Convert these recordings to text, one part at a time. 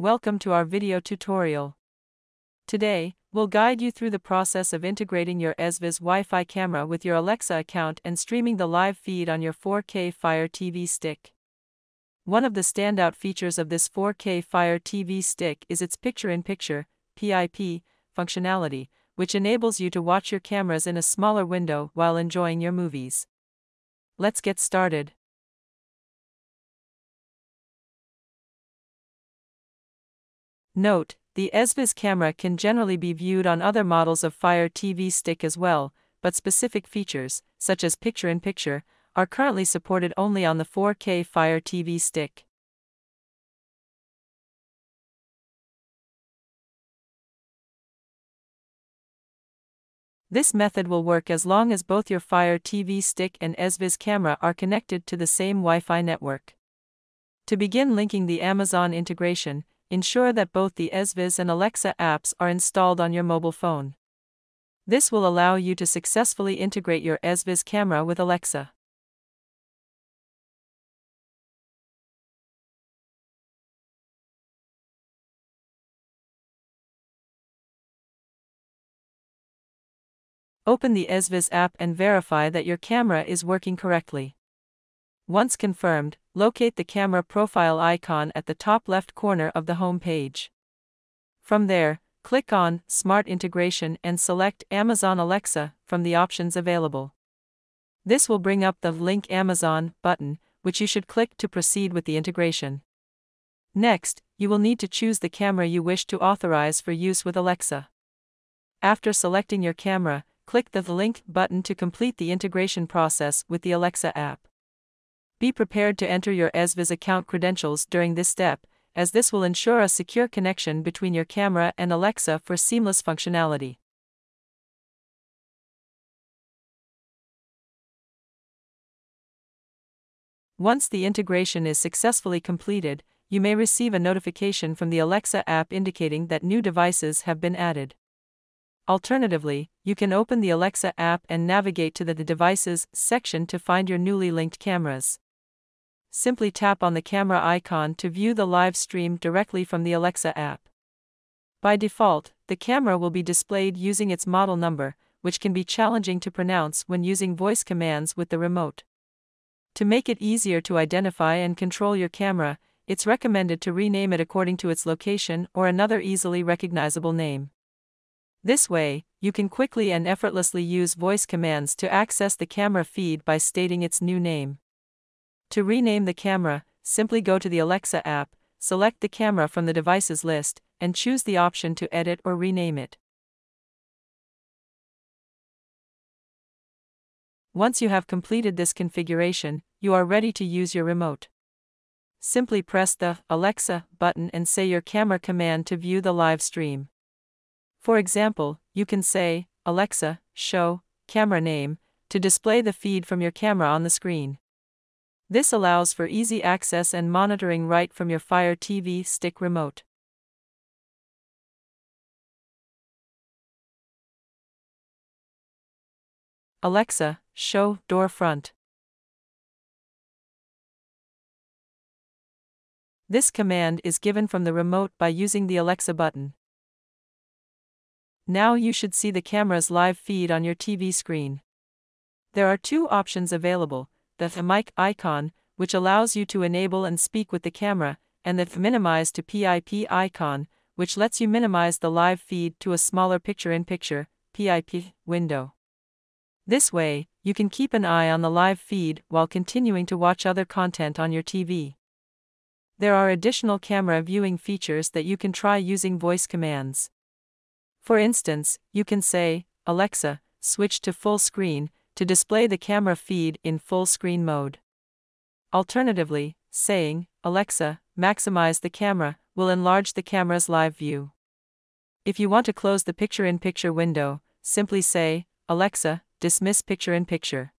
Welcome to our video tutorial. Today, we'll guide you through the process of integrating your EZVIZ Wi-Fi camera with your Alexa account and streaming the live feed on your 4K Fire TV Stick. One of the standout features of this 4K Fire TV Stick is its Picture-in-Picture (PIP) functionality, which enables you to watch your cameras in a smaller window while enjoying your movies. Let's get started. Note, the EZVIZ camera can generally be viewed on other models of Fire TV Stick as well, but specific features, such as Picture-in-Picture, are currently supported only on the 4K Fire TV Stick. This method will work as long as both your Fire TV Stick and EZVIZ camera are connected to the same Wi-Fi network. To begin linking the Amazon integration, ensure that both the EZVIZ and Alexa apps are installed on your mobile phone. This will allow you to successfully integrate your EZVIZ camera with Alexa. Open the EZVIZ app and verify that your camera is working correctly. Once confirmed, locate the camera profile icon at the top left corner of the home page. From there, click on Smart Integration and select Amazon Alexa from the options available. This will bring up the Link Amazon button, which you should click to proceed with the integration. Next, you will need to choose the camera you wish to authorize for use with Alexa. After selecting your camera, click the Link button to complete the integration process with the Alexa app. Be prepared to enter your EZVIZ account credentials during this step, as this will ensure a secure connection between your camera and Alexa for seamless functionality. Once the integration is successfully completed, you may receive a notification from the Alexa app indicating that new devices have been added. Alternatively, you can open the Alexa app and navigate to the Devices section to find your newly linked cameras. Simply tap on the camera icon to view the live stream directly from the Alexa app. By default, the camera will be displayed using its model number, which can be challenging to pronounce when using voice commands with the remote. To make it easier to identify and control your camera, it's recommended to rename it according to its location or another easily recognizable name. This way, you can quickly and effortlessly use voice commands to access the camera feed by stating its new name. To rename the camera, simply go to the Alexa app, select the camera from the devices list, and choose the option to edit or rename it. Once you have completed this configuration, you are ready to use your remote. Simply press the Alexa button and say your camera command to view the live stream. For example, you can say, "Alexa, show camera name," to display the feed from your camera on the screen. This allows for easy access and monitoring right from your Fire TV Stick remote. Alexa, show door front. This command is given from the remote by using the Alexa button. Now you should see the camera's live feed on your TV screen. There are two options available, the mic icon, which allows you to enable and speak with the camera, and the minimize to PIP icon, which lets you minimize the live feed to a smaller Picture-in-Picture (PIP) window. This way, you can keep an eye on the live feed while continuing to watch other content on your TV. There are additional camera viewing features that you can try using voice commands. For instance, you can say, "Alexa, switch to full screen," to display the camera feed in full screen mode. Alternatively, saying, "Alexa, maximize the camera," will enlarge the camera's live view. If you want to close the Picture-in-Picture window, simply say, "Alexa, dismiss Picture-in-Picture."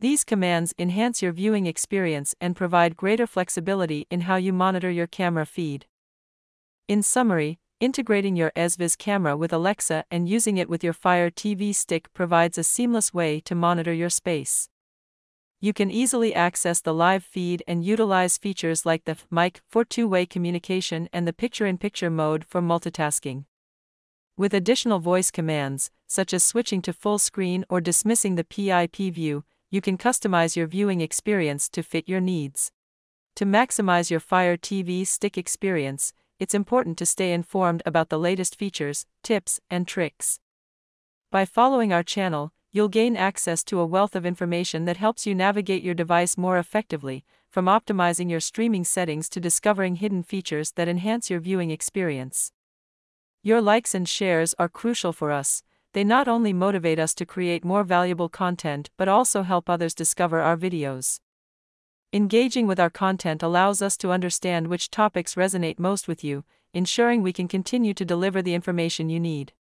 These commands enhance your viewing experience and provide greater flexibility in how you monitor your camera feed. In summary, integrating your EZVIZ camera with Alexa and using it with your Fire TV Stick provides a seamless way to monitor your space. you can easily access the live feed and utilize features like the mic for two-way communication and the picture-in-picture mode for multitasking. With additional voice commands, such as switching to full screen or dismissing the PIP view, you can customize your viewing experience to fit your needs. To maximize your Fire TV Stick experience, it's important to stay informed about the latest features, tips, and tricks. By following our channel, you'll gain access to a wealth of information that helps you navigate your device more effectively, from optimizing your streaming settings to discovering hidden features that enhance your viewing experience. Your likes and shares are crucial for us. They not only motivate us to create more valuable content but also help others discover our videos. Engaging with our content allows us to understand which topics resonate most with you, ensuring we can continue to deliver the information you need.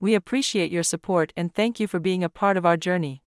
We appreciate your support and thank you for being a part of our journey.